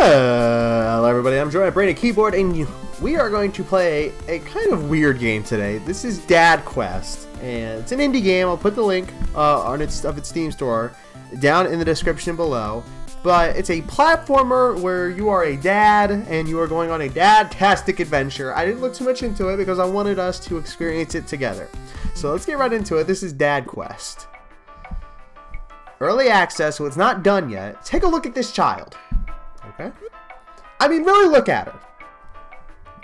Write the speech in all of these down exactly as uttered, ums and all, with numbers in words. Hello everybody, I'm Jordan at Brain to Keyboard, and we are going to play a kind of weird game today. This is Dad Quest, and it's an indie game. I'll put the link uh, on its, of its Steam store down in the description below. But it's a platformer where you are a dad, and you are going on a dad-tastic adventure. I didn't look too much into it because I wanted us to experience it together. So let's get right into it. This is Dad Quest. Early access, so it's not done yet. Take a look at this child. Okay. I mean, really look at her.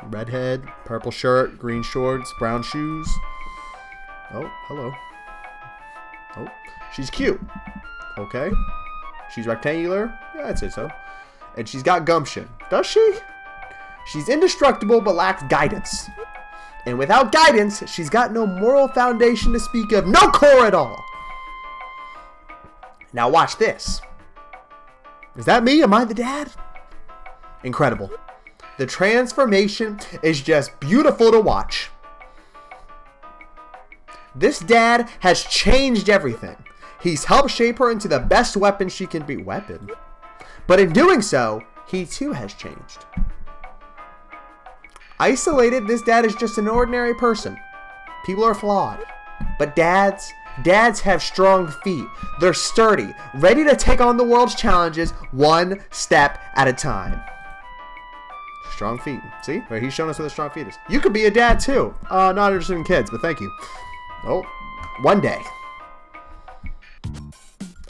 Redhead, purple shirt, green shorts, brown shoes. Oh, hello. Oh, she's cute. Okay. She's rectangular. Yeah, I'd say so. And she's got gumption. Does she? She's indestructible but lacks guidance. And without guidance, she's got no moral foundation to speak of. No core at all. Now watch this. Is that me? Am I the dad? Incredible. The transformation is just beautiful to watch. This dad has changed everything. He's helped shape her into the best weapon she can be. Weapon? But in doing so, he too has changed. Isolated, this dad is just an ordinary person. People are flawed. But dads... Dads have strong feet. They're sturdy, ready to take on the world's challenges one step at a time. Strong feet. See? Right, he's showing us what a strong feet is. You could be a dad too. Uh, not interested in kids, but thank you. Oh, one day.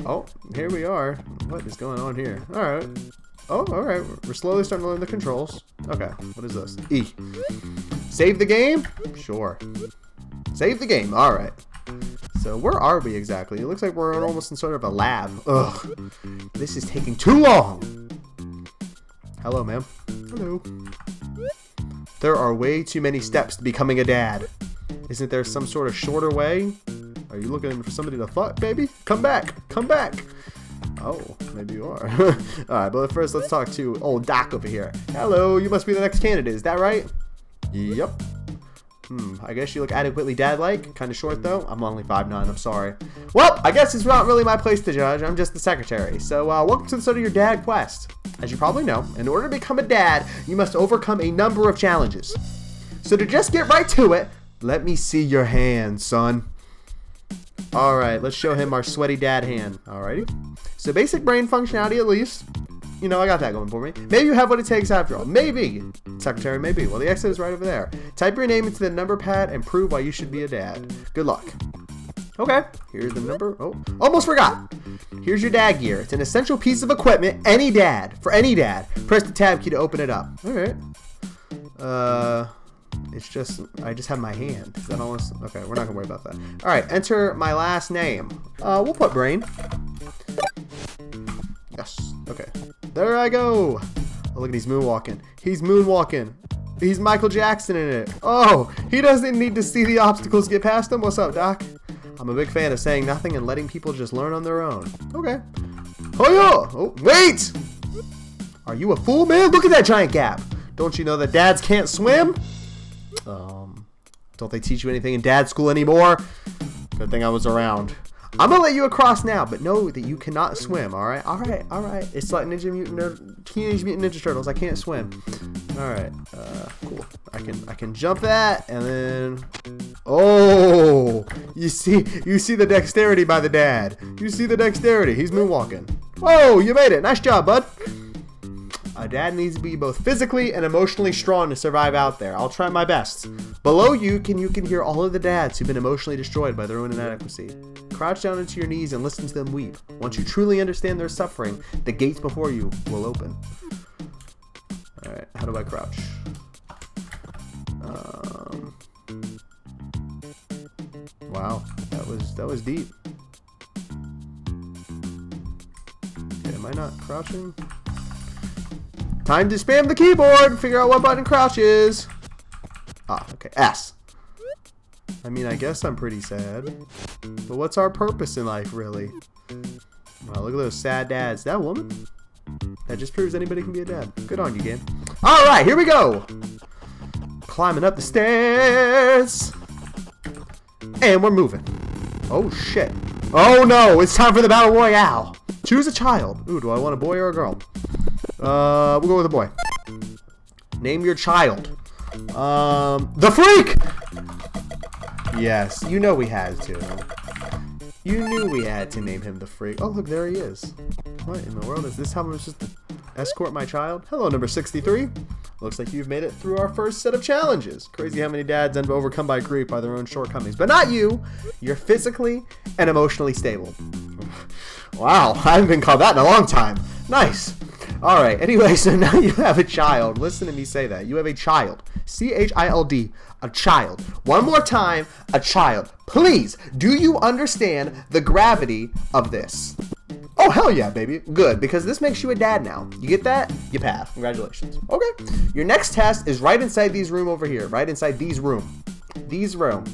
Oh, here we are. What is going on here? All right. Oh, all right. We're slowly starting to learn the controls. Okay. What is this? E. Save the game? Sure. Save the game. All right. So where are we exactly? It looks like we're almost in sort of a lab. Ugh. This is taking too long. Hello, ma'am. Hello. There are way too many steps to becoming a dad. Isn't there some sort of shorter way? Are you looking for somebody to fuck, baby? Come back. Come back. Oh, maybe you are. Alright, but first let's talk to old Doc over here. Hello, you must be the next candidate. Is that right? Yep. Hmm, I guess you look adequately dad-like. Kind of short, though. I'm only five nine, I'm sorry. Well, I guess it's not really my place to judge. I'm just the secretary. So, uh, welcome to the start of your dad quest. As you probably know, in order to become a dad, you must overcome a number of challenges. So to just get right to it, let me see your hand, son. Alright, let's show him our sweaty dad hand. Alrighty. So basic brain functionality, at least. You know, I got that going for me. Maybe you have what it takes after all. Maybe. Secretary, maybe. Well, the exit is right over there. Type your name into the number pad and prove why you should be a dad. Good luck. Okay. Here's the number. Oh, almost forgot. Here's your dad gear. It's an essential piece of equipment. Any dad. For any dad. Press the tab key to open it up. All right. Uh, it's just, I just have my hand. Is that almost? Okay, we're not going to worry about that. All right. Enter my last name. Uh, we'll put Brain. Yes. Okay. There I go. Oh, look at he's moonwalking. He's moonwalking. He's Michael Jackson in it. Oh, he doesn't need to see the obstacles get past him. What's up, Doc? I'm a big fan of saying nothing and letting people just learn on their own. Okay. Oh, yo. Oh, wait. Are you a fool, man? Look at that giant gap. Don't you know that dads can't swim? Um, don't they teach you anything in dad school anymore? Good thing I was around. I'm gonna let you across now, but know that you cannot swim, alright? Alright, alright. It's like Ninja Mutant Nerd, Teenage Mutant Ninja Turtles. I can't swim. Alright, uh, cool. I can I can jump that, and then... Oh! You see you see the dexterity by the dad. You see the dexterity. He's moonwalking. Whoa, you made it. Nice job, bud. A dad needs to be both physically and emotionally strong to survive out there. I'll try my best. Below you can you can hear all of the dads who've been emotionally destroyed by their own inadequacy. Crouch down into your knees and listen to them weep. Once you truly understand their suffering, the gates before you will open. Alright, how do I crouch? Um, wow, that was that was deep. Okay, am I not crouching? Time to spam the keyboard and figure out what button crouch is. Ah, okay. S. I mean, I guess I'm pretty sad. But what's our purpose in life, really? Wow, look at those sad dads. That woman? That just proves anybody can be a dad. Good on you, game. All right, here we go. Climbing up the stairs. And we're moving. Oh, shit. Oh, no. It's time for the Battle Royale. Choose a child. Ooh, do I want a boy or a girl? Uh, we'll go with a boy. Name your child. Um, the Freak! Yes, you know we had to. You knew we had to name him the Freak. Oh, look, there he is. What in the world? Is this how I'm supposed to escort my child? Hello, number sixty-three. Looks like you've made it through our first set of challenges. Crazy how many dads end up overcome by grief by their own shortcomings. But not you. You're physically and emotionally stable. Wow, I haven't been called that in a long time. Nice. All right, anyway, so now you have a child. Listen to me say that. You have a child. C H I L D. A child. One more time, a child. Please, do you understand the gravity of this? Oh, hell yeah, baby. Good, because this makes you a dad now. You get that? You pass. Congratulations. Okay. Your next test is right inside these room over here. Right inside these room. These room.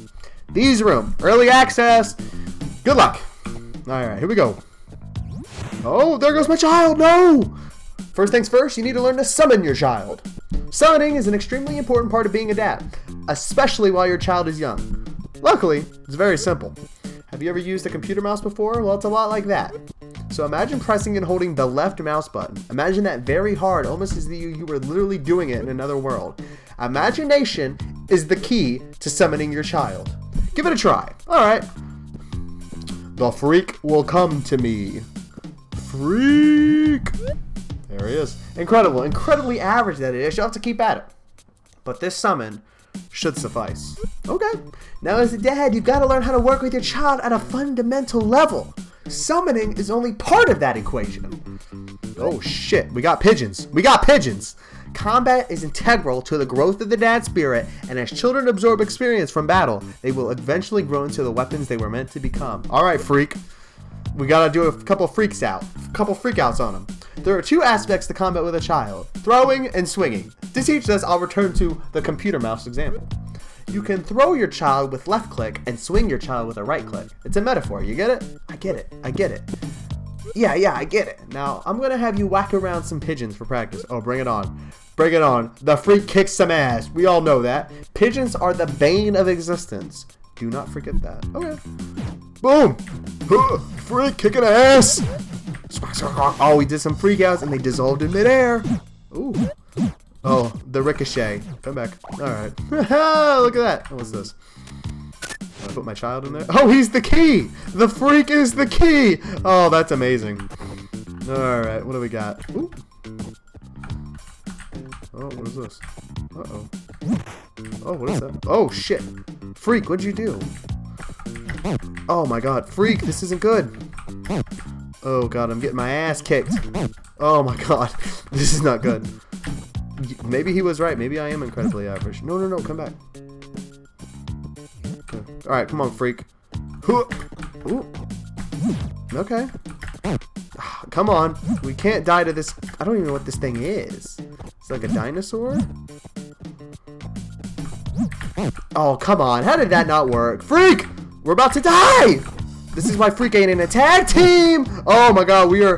These room. Early access. Good luck. All right, here we go. Oh, there goes my child. No! First things first, you need to learn to summon your child. Summoning is an extremely important part of being a dad, especially while your child is young. Luckily, it's very simple. Have you ever used a computer mouse before? Well, it's a lot like that. So imagine pressing and holding the left mouse button. Imagine that very hard, almost as though you were literally doing it in another world. Imagination is the key to summoning your child. Give it a try. All right. The Freak will come to me. Freak. There he is. Incredible. Incredibly average, that is. You'll have to keep at it. But this summon should suffice. Okay. Now, as a dad, you've got to learn how to work with your child at a fundamental level. Summoning is only part of that equation. Oh, shit. We got pigeons. We got pigeons. Combat is integral to the growth of the dad spirit, and as children absorb experience from battle, they will eventually grow into the weapons they were meant to become. All right, Freak. We got to do a couple freaks out. A couple freakouts on them. There are two aspects to combat with a child, throwing and swinging. To teach this, I'll return to the computer mouse example. You can throw your child with left click and swing your child with a right click. It's a metaphor, you get it? I get it, I get it. Yeah, yeah, I get it. Now, I'm gonna have you whack around some pigeons for practice. Oh, bring it on. Bring it on. The Freak kicks some ass. We all know that. Pigeons are the bane of existence. Do not forget that. Okay. Boom! Huh, Freak kicking ass! Oh, we did some freakouts and they dissolved in midair. Ooh. Oh, the ricochet. Come back. All right. Look at that. What's this? Did I put my child in there? Oh, he's the key. The Freak is the key. Oh, that's amazing. All right. What do we got? Ooh. Oh, what is this? Uh-oh. Oh, what is that? Oh, shit. Freak, what'd you do? Oh, my God. Freak, this isn't good. Oh god, I'm getting my ass kicked. Oh my god, this is not good. Maybe he was right. Maybe I am incredibly average. No, no, no, come back. Okay. All right, come on, Freak. Ooh. Okay. Come on. We can't die to this. I don't even know what this thing is. It's like a dinosaur? Oh, come on. How did that not work? Freak! We're about to die! This is why Freak ain't in a tag team! Oh my god, we are...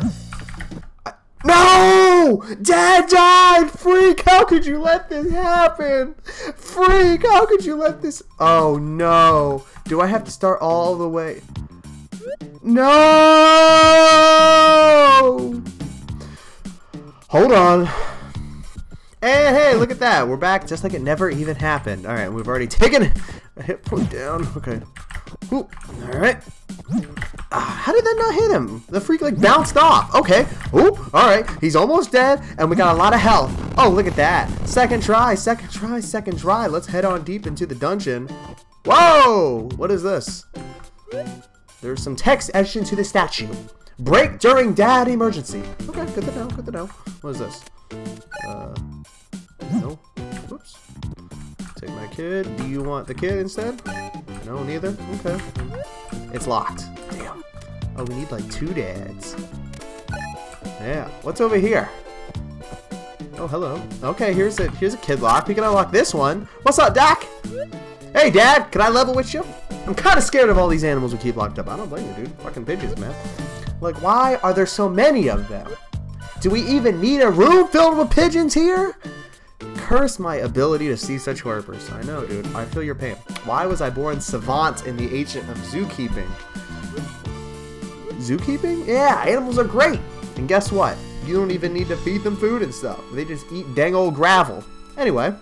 No! Dad died! Freak, how could you let this happen? Freak, how could you let this... Oh no. Do I have to start all the way? No! Hold on. Hey, hey, look at that. We're back just like it never even happened. Alright, we've already taken a hit point down. Okay. Ooh, all right. Uh, how did that not hit him? The Freak like bounced off. Okay. Ooh, all right. He's almost dead, and we got a lot of health. Oh, look at that. Second try, second try, second try. Let's head on deep into the dungeon. Whoa! What is this? There's some text etched into the statue. Break during dad emergency. Okay, good to know, good to know. What is this? Uh, no. Whoops. Take my kid. Do you want the kid instead? No, neither? Okay. It's locked. Damn. Oh, we need like two dads. Yeah. What's over here? Oh, hello. Okay, here's a here's a kid lock. We can unlock this one. What's up, Doc? Hey, Dad. Can I level with you? I'm kind of scared of all these animals we keep locked up. I don't blame you, dude. Fucking pigeons, man. Like, why are there so many of them? Do we even need a room filled with pigeons here? Curse my ability to see such horrors. I know, dude. I feel your pain. Why was I born savant in the ancient of zookeeping? Zookeeping? Yeah, animals are great. And guess what? You don't even need to feed them food and stuff. They just eat dang old gravel. Anyway,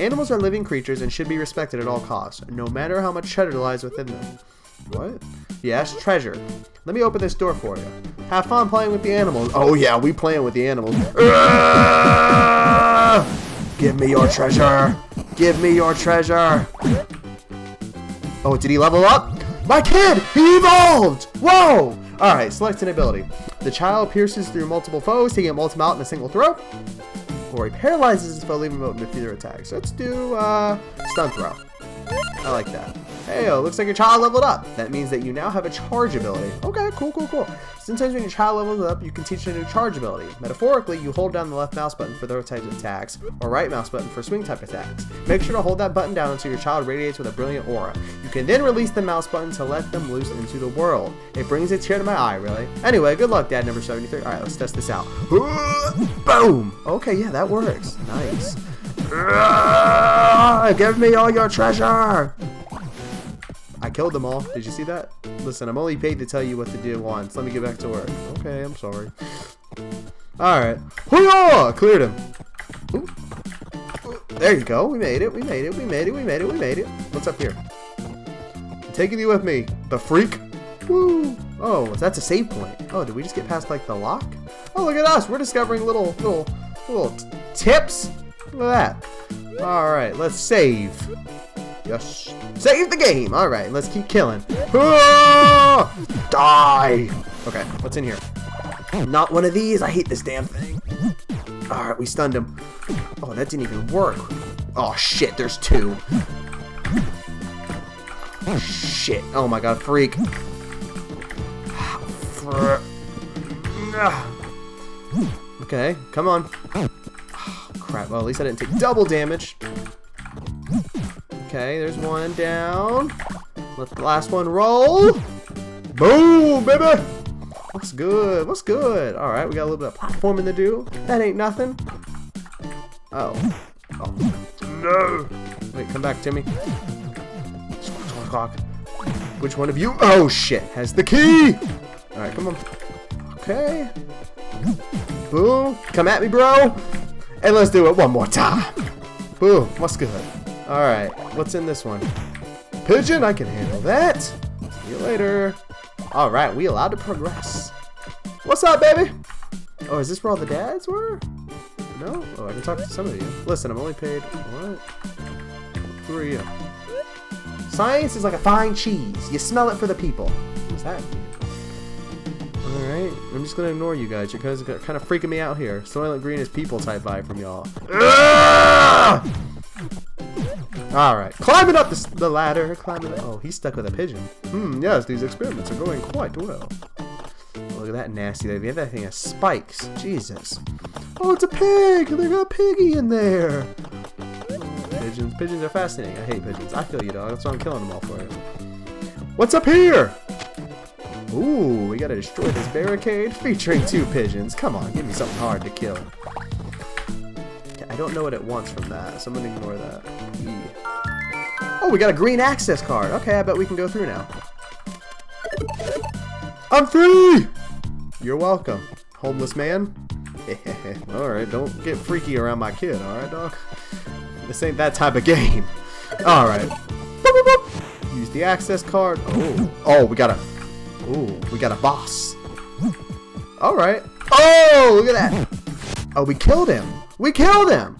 animals are living creatures and should be respected at all costs, no matter how much treasure lies within them. What? Yes, treasure. Let me open this door for you. Have fun playing with the animals. Oh yeah, we playing with the animals. Give me your treasure. Give me your treasure. Oh, did he level up? My kid! He evolved! Whoa! Alright, select an ability. The child pierces through multiple foes, taking multiple out in a single throw. Or he paralyzes his foe, leaving him open to future attacks. Let's do, uh, stun throw. I like that. Hey, oh, looks like your child leveled up. That means that you now have a charge ability. Okay, cool, cool, cool. Sometimes when your child levels up, you can teach a new charge ability. Metaphorically, you hold down the left mouse button for throw type attacks, or right mouse button for swing type attacks. Make sure to hold that button down until your child radiates with a brilliant aura. You can then release the mouse button to let them loose into the world. It brings a tear to my eye, really. Anyway, good luck, Dad number seventy-three. All right, let's test this out. Boom! Okay, yeah, that works. Nice. Give me all your treasure! I killed them all. Did you see that? Listen, I'm only paid to tell you what to do once. Let me get back to work. Okay, I'm sorry. Alright. Hoo-yah! Cleared him. Ooh. Ooh. There you go. We made it. We made it. We made it. We made it. We made it. What's up here? I'm taking you with me. The freak. Woo! Oh, that's a save point. Oh, did we just get past, like, the lock? Oh, look at us. We're discovering little, little, little t tips. Look at that. Alright, let's save. Yes. Save the game! Alright, let's keep killing. Ah! Die! Okay, what's in here? Not one of these! I hate this damn thing. Alright, we stunned him. Oh, that didn't even work. Oh shit, there's two. Shit. Oh my god, freak. Okay, come on. Oh, crap. Well, at least I didn't take double damage. Okay, there's one down. Let the last one roll. Boom, baby! What's good? What's good? All right, we got a little bit of platforming to do. That ain't nothing. Oh. Oh. No. Wait, come back, Timmy. Which one of you? Oh, shit. Has the key. All right, come on. Okay. Boom. Come at me, bro. And let's do it one more time. Boom. What's good? Alright, what's in this one? Pigeon, I can handle that. See you later. Alright, we allowed to progress. What's up, baby? Oh, is this where all the dads were? No? Oh, I can talk to some of you. Listen, I'm only paid... What? Who are you? Science is like a fine cheese. You smell it for the people. What does that mean? Alright, I'm just gonna ignore you guys. You guys are kind of freaking me out here. Soylent Green is people type vibe from y'all. Alright, climbing up the, the ladder, climbing up. Oh, he's stuck with a pigeon. Hmm, yes, these experiments are going quite well. Look at that nasty thing. The other thing has spikes. Jesus. Oh, it's a pig! They got a piggy in there! Pigeons. Pigeons are fascinating. I hate pigeons. I feel you, dog. That's why I'm killing them all for you. What's up here? Ooh, we gotta destroy this barricade featuring two pigeons. Come on, give me something hard to kill. I don't know what it wants from that, so I'm gonna ignore that. E. Oh, we got a green access card. Okay, I bet we can go through now. I'm free! You're welcome, homeless man. Alright, don't get freaky around my kid, alright, dog? This ain't that type of game. Alright. Use the access card. Oh, oh, we got a... Ooh, we got a boss. Alright. Oh, look at that. Oh, we killed him. We killed him!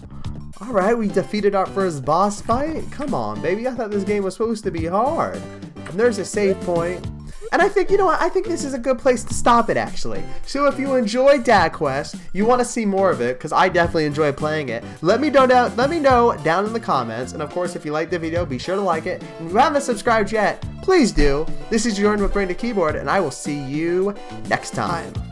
Alright, we defeated our first boss fight? Come on, baby. I thought this game was supposed to be hard. And there's a save point. And I think, you know what? I think this is a good place to stop it, actually. So if you enjoyed Dad Quest, you want to see more of it, because I definitely enjoy playing it, let me, know down, let me know down in the comments. And of course, if you liked the video, be sure to like it. And if you haven't subscribed yet, please do. This is Jordan with Brain to Keyboard, and I will see you next time.